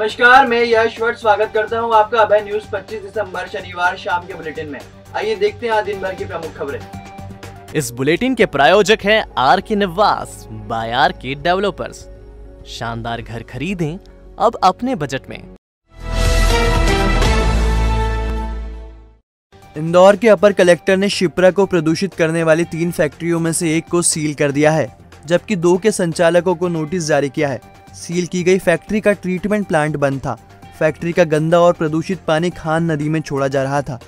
नमस्कार, मैं यशवर स्वागत करता हूं आपका अभय न्यूज 25 दिसंबर शनिवार शाम के बुलेटिन में। आइए देखते हैं आज दिन भर की प्रमुख खबरें। इस बुलेटिन के प्रायोजक हैं आर के निवास बायर के डेवलपर्स। शानदार घर खरीदें अब अपने बजट में। इंदौर के अपर कलेक्टर ने शिप्रा को प्रदूषित करने वाली 3 फैक्ट्रियों में से एक को सील कर दिया है, जबकि 2 के संचालकों को नोटिस जारी किया है। सील की गई फैक्ट्री का ट्रीटमेंट प्लांट बंद था। फैक्ट्री का गंदा और प्रदूषित पानी खान नदी में छोड़ा जा रहा था,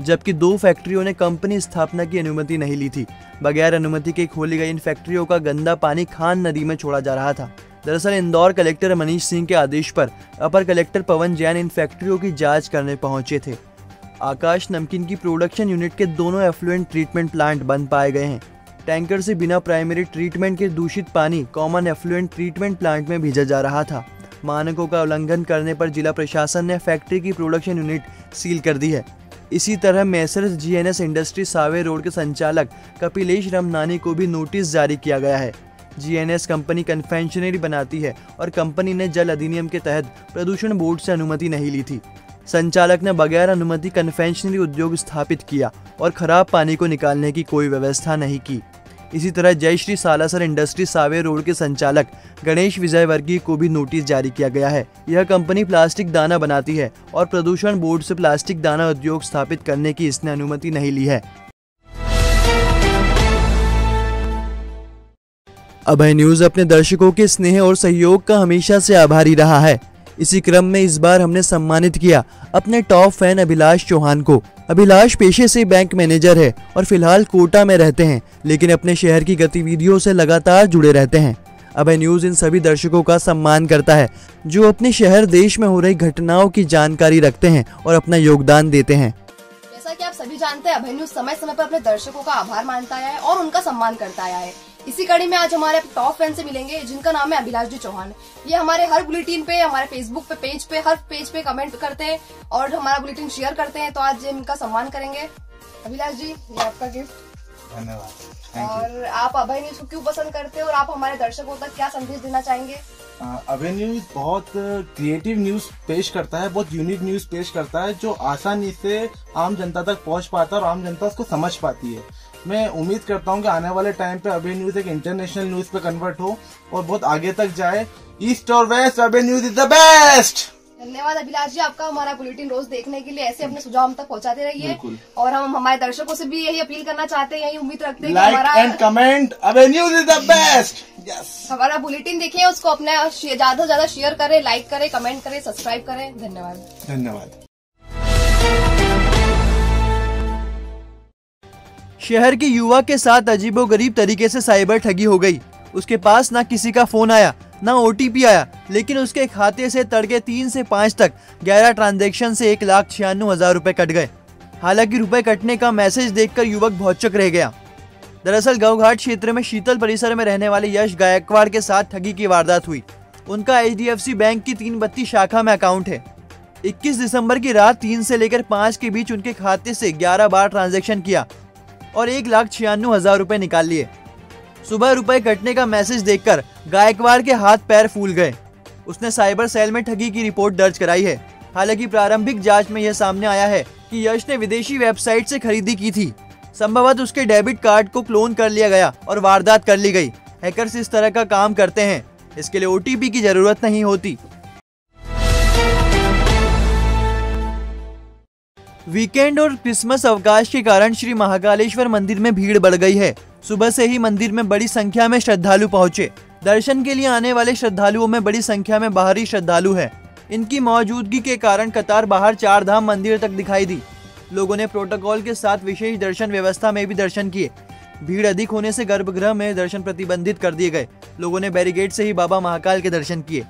जबकि 2 फैक्ट्रियों ने कंपनी स्थापना की अनुमति नहीं ली थी। बगैर अनुमति के खोली गई इन फैक्ट्रियों का गंदा पानी खान नदी में छोड़ा जा रहा था। दरअसल इंदौर कलेक्टर मनीष सिंह के आदेश पर अपर कलेक्टर पवन जैन इन फैक्ट्रियों की जाँच करने पहुँचे थे। आकाश नमकीन की प्रोडक्शन यूनिट के दोनों एफ्लुएंट ट्रीटमेंट प्लांट बंद पाए गए हैं। टैंकर से बिना प्राइमरी ट्रीटमेंट के दूषित पानी कॉमन एफ्लुएंट ट्रीटमेंट प्लांट में भेजा जा रहा था। मानकों का उल्लंघन करने पर जिला प्रशासन ने फैक्ट्री की प्रोडक्शन यूनिट सील कर दी है। इसी तरह messrs GNS industry Save road के संचालक कपिलेश रमनानी को भी नोटिस जारी किया गया है। जीएनएस कंपनी कन्फेक्शनरी बनाती है और कंपनी ने जल अधिनियम के तहत प्रदूषण बोर्ड से अनुमति नहीं ली थी। संचालक ने बगैर अनुमति कन्फेक्शनरी उद्योग स्थापित किया और खराब पानी को निकालने की कोई व्यवस्था नहीं की। इसी तरह जयश्री सालासर इंडस्ट्री सावे रोड के संचालक गणेश विजयवर्गीय को भी नोटिस जारी किया गया है। यह कंपनी प्लास्टिक दाना बनाती है और प्रदूषण बोर्ड से प्लास्टिक दाना उद्योग स्थापित करने की इसने अनुमति नहीं ली है। अभय न्यूज अपने दर्शकों के स्नेह और सहयोग का हमेशा से आभारी रहा है। इसी क्रम में इस बार हमने सम्मानित किया अपने टॉप फैन अभिलाष चौहान को। अभिलाष पेशे से बैंक मैनेजर है और फिलहाल कोटा में रहते हैं, लेकिन अपने शहर की गतिविधियों से लगातार जुड़े रहते हैं। अभय न्यूज इन सभी दर्शकों का सम्मान करता है जो अपने शहर देश में हो रही घटनाओं की जानकारी रखते हैं और अपना योगदान देते हैं। जैसा कि आप सभी जानते हैं, अभय न्यूज समय समय पर अपने दर्शकों का आभार मानता है और उनका सम्मान करता है। इसी कड़ी में आज हमारे टॉप फैन से मिलेंगे जिनका नाम है अभिलाष जी चौहान। ये हमारे हर बुलेटिन पे, हमारे फेसबुक पे पेज पे, हर पेज पे कमेंट करते हैं और हमारा बुलेटिन शेयर करते हैं। तो आज इनका सम्मान करेंगे। अभिलाष जी, ये आपका गिफ्ट। धन्यवाद। और आप अभय न्यूज को क्यों पसंद करते हैं और आप हमारे दर्शकों तक क्या संदेश देना चाहेंगे? अभय न्यूज बहुत क्रिएटिव न्यूज पेश करता है, बहुत यूनिक न्यूज पेश करता है जो आसानी से आम जनता तक पहुंच पाता है और आम जनता उसको समझ पाती है। मैं उम्मीद करता हूं कि आने वाले टाइम पे अभय न्यूज एक इंटरनेशनल न्यूज पे कन्वर्ट हो और बहुत आगे तक जाए। ईस्ट और west, Abhay news is the best. धन्यवाद अभिलाष जी आपका। हमारा बुलेटिन रोज देखने के लिए ऐसे अपने सुझाव हम तक पहुंचाते रहिए और हम हमारे दर्शकों से भी यही अपील करना चाहते हैं, यही उम्मीद रखते हैं। Like and comment, Abhay news is the best. हमारा बुलेटिन देखिए, उसको अपने ज्यादा से ज्यादा शेयर करें, लाइक करें, कमेंट करें, सब्सक्राइब करें। धन्यवाद। धन्यवाद। शहर के युवा के साथ अजीबोगरीब तरीके से साइबर ठगी हो गई। उसके पास ना किसी का फोन आया, ना ओटीपी आया, लेकिन उसके खाते से तड़के 3 से 5 तक 11 ट्रांजैक्शन से 1,96,000 रुपए कट गए। हालांकि रुपए कटने का मैसेज देखकर युवक भौचक रह गया। दरअसल गाँवघाट क्षेत्र में शीतल परिसर में रहने वाले यश गायकवाड़ के साथ ठगी की वारदात हुई। उनका HDFC बैंक की 332 शाखा में अकाउंट है। 21 दिसंबर की रात 3 से लेकर 5 के बीच उनके खाते से 11 बार ट्रांजेक्शन किया और 1,96,000 रुपए निकाल लिए। सुबह रुपए कटने का मैसेज देखकर गायकवाड़ के हाथ पैर फूल गए। उसने साइबर सेल में ठगी की रिपोर्ट दर्ज कराई है। हालांकि प्रारंभिक जांच में यह सामने आया है कि यश ने विदेशी वेबसाइट से खरीदी की थी। संभवतः उसके डेबिट कार्ड को क्लोन कर लिया गया और वारदात कर ली गई। हैकर्स इस तरह का काम करते हैं, इसके लिए OTP की जरूरत नहीं होती। वीकेंड और क्रिसमस अवकाश के कारण श्री महाकालेश्वर मंदिर में भीड़ बढ़ गई है। सुबह से ही मंदिर में बड़ी संख्या में श्रद्धालु पहुंचे। दर्शन के लिए आने वाले श्रद्धालुओं में बड़ी संख्या में बाहरी श्रद्धालु हैं। इनकी मौजूदगी के कारण कतार बाहर चारधाम मंदिर तक दिखाई दी। लोगों ने प्रोटोकॉल के साथ विशेष दर्शन व्यवस्था में भी दर्शन किए। भीड़ अधिक होने से गर्भगृह में दर्शन प्रतिबंधित कर दिए गए। लोगों ने बैरिकेड से ही बाबा महाकाल के दर्शन किए।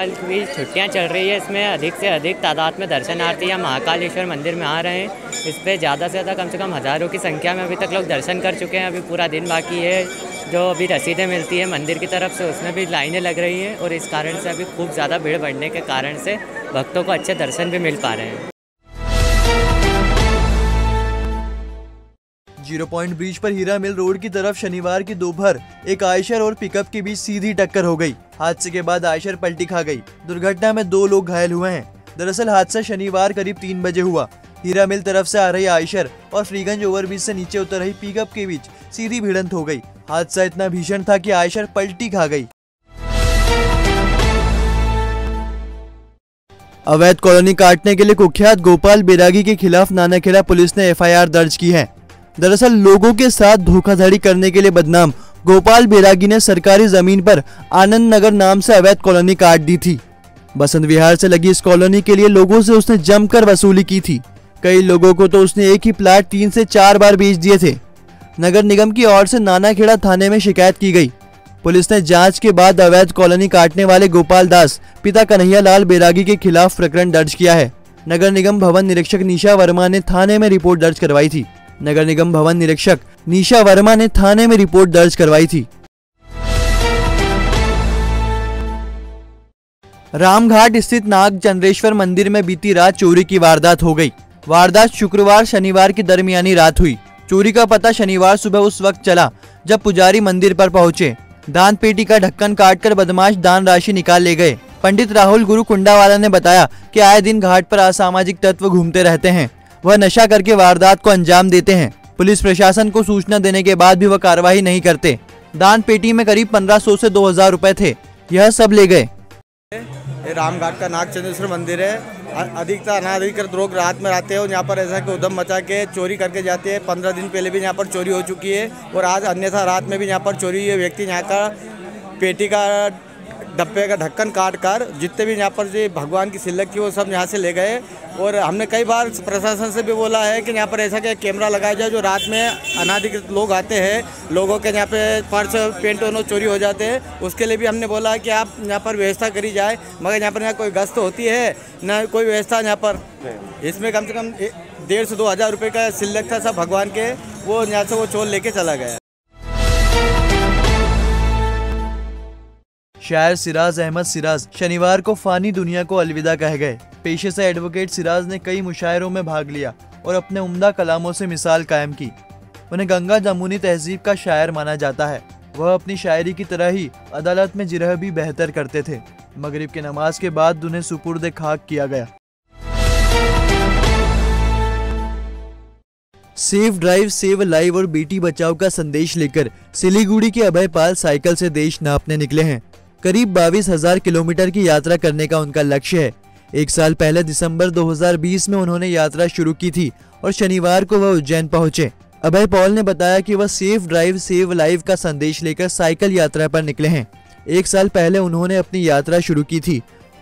छुट्टियां चल रही है, इसमें अधिक से अधिक तादाद में दर्शनार्थी या महाकालेश्वर मंदिर में आ रहे हैं। इस पर ज़्यादा से ज़्यादा कम से कम हज़ारों की संख्या में अभी तक लोग दर्शन कर चुके हैं। अभी पूरा दिन बाकी है। जो अभी रसीदें मिलती है मंदिर की तरफ से, उसमें भी लाइनें लग रही हैं और इस कारण से अभी खूब ज़्यादा भीड़ बढ़ने के कारण से भक्तों को अच्छे दर्शन भी मिल पा रहे हैं। जीरो पॉइंट ब्रिज पर हीरा मिल रोड की तरफ शनिवार की दोपहर एक आयशर और पिकअप के बीच सीधी टक्कर हो गई। हादसे के बाद आयशर पलटी खा गई। दुर्घटना में 2 लोग घायल हुए हैं। दरअसल हादसा शनिवार करीब 3 बजे हुआ। हीरा मिल तरफ से आ रही आयशर और फ्रीगंज ओवरब्रिज से नीचे उतर रही पिकअप के बीच सीधी भिड़ंत हो गई। हादसा इतना भीषण था कि आयशर पलटी खा गई। अवैध कॉलोनी काटने के लिए कुख्यात गोपाल बैरागी के खिलाफ नानाखेड़ा पुलिस ने एफआईआर दर्ज की है। दरअसल लोगों के साथ धोखाधड़ी करने के लिए बदनाम गोपाल बैरागी ने सरकारी जमीन पर आनंद नगर नाम से अवैध कॉलोनी काट दी थी। बसंत विहार से लगी इस कॉलोनी के लिए लोगों से उसने जमकर वसूली की थी। कई लोगों को तो उसने एक ही प्लाट 3 से 4 बार बेच दिए थे। नगर निगम की ओर से नानाखेड़ा थाने में शिकायत की गई। पुलिस ने जांच के बाद अवैध कॉलोनी काटने वाले गोपाल दास पिता कन्हैया लाल बैरागी के खिलाफ प्रकरण दर्ज किया है। नगर निगम भवन निरीक्षक निशा वर्मा ने थाने में रिपोर्ट दर्ज करवाई थी। रामघाट स्थित नाग चंद्रेश्वर मंदिर में बीती रात चोरी की वारदात हो गई। वारदात शुक्रवार शनिवार के दरमियानी रात हुई। चोरी का पता शनिवार सुबह उस वक्त चला जब पुजारी मंदिर पर पहुंचे। दान पेटी का ढक्कन काटकर बदमाश दान राशि निकाल ले गए। पंडित राहुल गुरु कुंडावाला ने बताया कि आए दिन घाट पर असामाजिक तत्व घूमते रहते हैं। वह नशा करके वारदात को अंजाम देते हैं। पुलिस प्रशासन को सूचना देने के बाद भी वह कार्रवाई नहीं करते। दान पेटी में करीब 1500 से 2000 रुपए थे। यह सब ले गए। रामघाट का नाग चंद्रेश्वर मंदिर है। अधिकतर अनाधिकृत लोग रात में आते हैं और यहाँ पर ऐसा कि उधम मचा के चोरी करके जाते हैं। 15 दिन पहले भी यहाँ पर चोरी हो चुकी है और आज अन्यथा रात में भी यहाँ पर चोरी हुई। व्यक्ति यहाँ का पेटी का डब्बे का ढक्कन काट कर जितने भी यहाँ पर जो भगवान की सिल्लक की वो सब यहाँ से ले गए। और हमने कई बार प्रशासन से भी बोला है कि यहाँ पर ऐसा क्या कैमरा लगाया जाए जो रात में अनाधिकृत लोग आते हैं, लोगों के यहाँ पे पर्स पेंट और चोरी हो जाते हैं। उसके लिए भी हमने बोला है कि आप यहाँ पर व्यवस्था करी जाए, मगर यहाँ पर ना कोई गश्त होती है ना कोई व्यवस्था। यहाँ पर इसमें कम से कम 1500 से 2000 रुपये का सिल्लक था सब भगवान के, वो यहाँ से वो चोर लेके चला गया। शायर सिराज अहमद सिराज शनिवार को फानी दुनिया को अलविदा कह गए। पेशे से एडवोकेट सिराज ने कई मुशायरों में भाग लिया और अपने उम्दा कलामों से मिसाल कायम की। उन्हें गंगा जमुनी तहजीब का शायर माना जाता है। वह अपनी शायरी की तरह ही अदालत में जिरह भी बेहतर करते थे। मगरिब के नमाज के बाद उन्हें सुपुर्द खाक किया गया। सेफ ड्राइव सेव लाइव और बेटी बचाओ का संदेश लेकर सिलीगुड़ी के अभय पॉल साइकिल से देश नापने निकले हैं। करीब 22,000 किलोमीटर की यात्रा करने का उनका लक्ष्य है। एक साल पहले दिसंबर 2020 में उन्होंने यात्रा शुरू की थी और शनिवार को वह उज्जैन पहुंचे। अभय पॉल ने बताया कि वह सेफ ड्राइव सेव लाइफ का संदेश लेकर साइकिल यात्रा पर निकले हैं। एक साल पहले उन्होंने अपनी यात्रा शुरू की थी।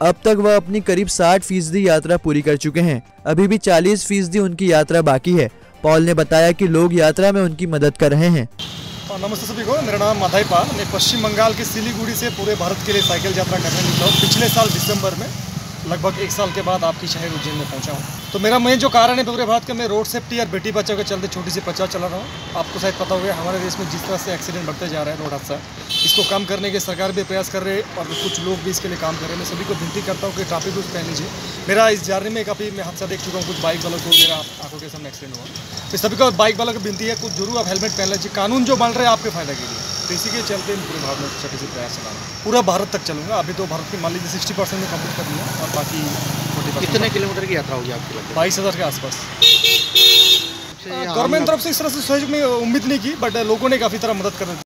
अब तक वह अपनी करीब 60% यात्रा पूरी कर चुके हैं। अभी भी 40% उनकी यात्रा बाकी है। पॉल ने बताया कि लोग यात्रा में उनकी मदद कर रहे हैं। नमस्ते सभी को, मेरा नाम मथाई पाल। मैं पश्चिम बंगाल के सिलीगुड़ी से पूरे भारत के लिए साइकिल यात्रा करने निकला हूँ। पिछले साल दिसंबर में लगभग एक साल के बाद आपकी शहर उज्जैन में पहुँचा हूँ। तो मेरा मेन जो कारण है पूरे भारत का, मैं रोड सेफ्टी और बेटी बचाओ के चलते छोटी सी प्रचार चला रहा हूँ। आपको शायद पता होगा हमारे देश में जिस तरह से एक्सीडेंट बढ़ते जा रहे हैं, रोड हादसा, इसको कम करने के सरकार भी प्रयास कर रहे हैं और कुछ लोग भी इसके लिए काम कर रहे हैं। मैं सभी को विनती करता हूँ कि ट्रैफिक रूल्स पहन लीजिए। मेरा इस जर्नी में काफ़ी मैं हादसा देख चुका हूँ। कुछ बाइक वालों को मेरा आंखों के सामने एक्सीडेंट हुआ। तो सभी को बाइक वालों को विनती है कुछ जरूर आप हेलमेट पहन लीजिए। कानून जो बन रहे हैं आपके फायदा के लिए, तो इसी के चलते पूरे भारत में छोटे से प्रयास चला रहा हूँ। पूरा भारत तक चलूँगा। अभी तो भारत की मान लीजिए 60% में कम्प्लीट कर लिया और बाकी 40%। कितने किलोमीटर की यात्रा होगी आपकी? 22,000 के आसपास। गवर्नमेंट तरफ से इस तरह से सहयोग में उम्मीद नहीं की, बट लोगों ने काफ़ी तरह मदद कर दी।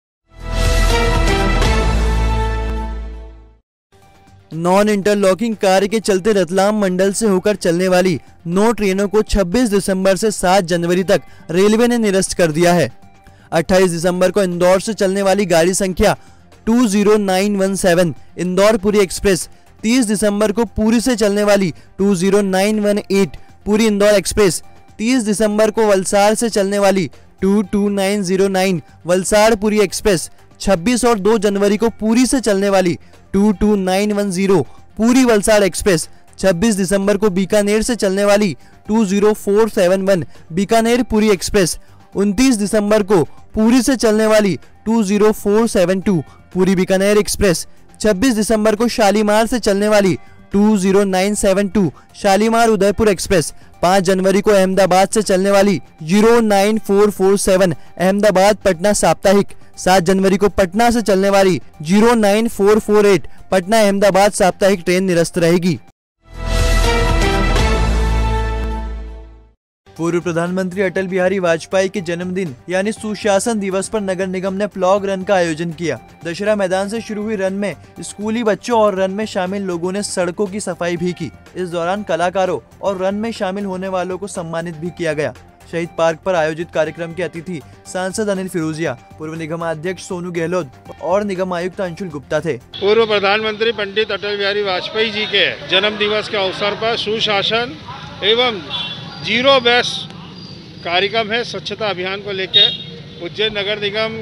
नॉन इंटरलॉकिंग कार्य के चलते रतलाम मंडल से होकर चलने वाली 9 ट्रेनों को 26 दिसंबर से 7 जनवरी तक रेलवे ने निरस्त कर दिया है। 28 दिसंबर को इंदौर से चलने वाली गाड़ी संख्या 20917 इंदौर पुरी एक्सप्रेस, 30 दिसंबर को पुरी से चलने वाली 20918 पुरी इंदौर एक्सप्रेस, 30 दिसंबर को वलसाड़ से चलने वाली 22909 वलसाड़ पुरी एक्सप्रेस, 26 और 2 जनवरी को पुरी से चलने वाली 22910 पुरी वलसाड़ एक्सप्रेस, 26 दिसंबर को बीकानेर से चलने वाली 20471 बीकानेर पुरी एक्सप्रेस, 29 दिसंबर को पुरी से चलने वाली 20472 पुरी बीकानेर एक्सप्रेस, 26 दिसंबर को शालीमार से चलने वाली 20972 शालीमार उदयपुर एक्सप्रेस 5 जनवरी को अहमदाबाद से चलने वाली 09447 अहमदाबाद पटना साप्ताहिक 7 जनवरी को पटना से चलने वाली 09448 पटना अहमदाबाद साप्ताहिक ट्रेन निरस्त रहेगी। पूर्व प्रधानमंत्री अटल बिहारी वाजपेयी के जन्मदिन यानी सुशासन दिवस पर नगर निगम ने प्लॉग रन का आयोजन किया। दशहरा मैदान से शुरू हुई रन में स्कूली बच्चों और रन में शामिल लोगों ने सड़कों की सफाई भी की। इस दौरान कलाकारों और रन में शामिल होने वालों को सम्मानित भी किया गया। शहीद पार्क पर आयोजित कार्यक्रम के अतिथि सांसद अनिल फिरोजिया, पूर्व निगम अध्यक्ष सोनू गहलोत और निगम आयुक्त अंशुल गुप्ता थे। पूर्व प्रधानमंत्री पंडित अटल बिहारी वाजपेयी जी के जन्म दिवस के अवसर पर सुशासन एवं जीरो वेस्ट कार्यक्रम है। स्वच्छता अभियान को लेकर उज्जैन नगर निगम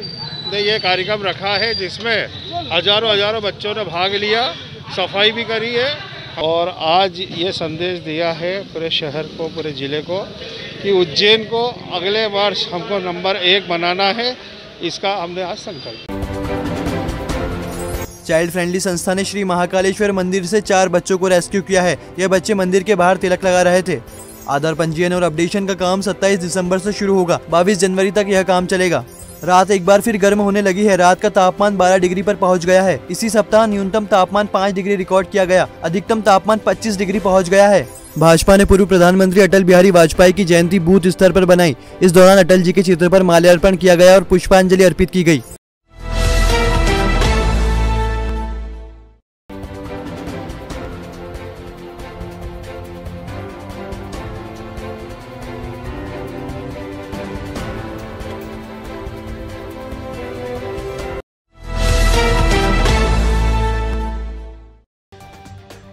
ने ये कार्यक्रम रखा है, जिसमें हजारों बच्चों ने भाग लिया, सफाई भी करी है और आज ये संदेश दिया है पूरे शहर को, पूरे ज़िले को कि उज्जैन को अगले वर्ष हमको नंबर 1 बनाना है। इसका हमने आज संकल्प। चाइल्ड फ्रेंडली संस्था ने श्री महाकालेश्वर मंदिर से 4 बच्चों को रेस्क्यू किया है। ये बच्चे मंदिर के बाहर तिलक लगा रहे थे। आधार पंजीयन और अपडेशन का काम 27 दिसंबर से शुरू होगा। 22 जनवरी तक यह काम चलेगा। रात एक बार फिर गर्म होने लगी है। रात का तापमान 12 डिग्री पर पहुंच गया है। इसी सप्ताह न्यूनतम तापमान 5 डिग्री रिकॉर्ड किया गया। अधिकतम तापमान 25 डिग्री पहुंच गया है। भाजपा ने पूर्व प्रधानमंत्री अटल बिहारी वाजपेयी की जयंती बूथ स्तर पर बनाई। इस दौरान अटल जी के चित्र पर माल्यार्पण किया गया और पुष्पांजलि अर्पित की गयी।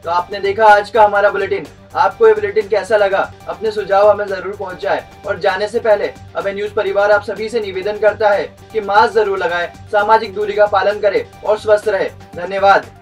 तो आपने देखा आज का हमारा बुलेटिन। आपको ये बुलेटिन कैसा लगा? अपने सुझाव हमें जरूर पहुंचाएं। और जाने से पहले अभय न्यूज परिवार आप सभी से निवेदन करता है कि मास्क जरूर लगाएं, सामाजिक दूरी का पालन करें और स्वस्थ रहें। धन्यवाद।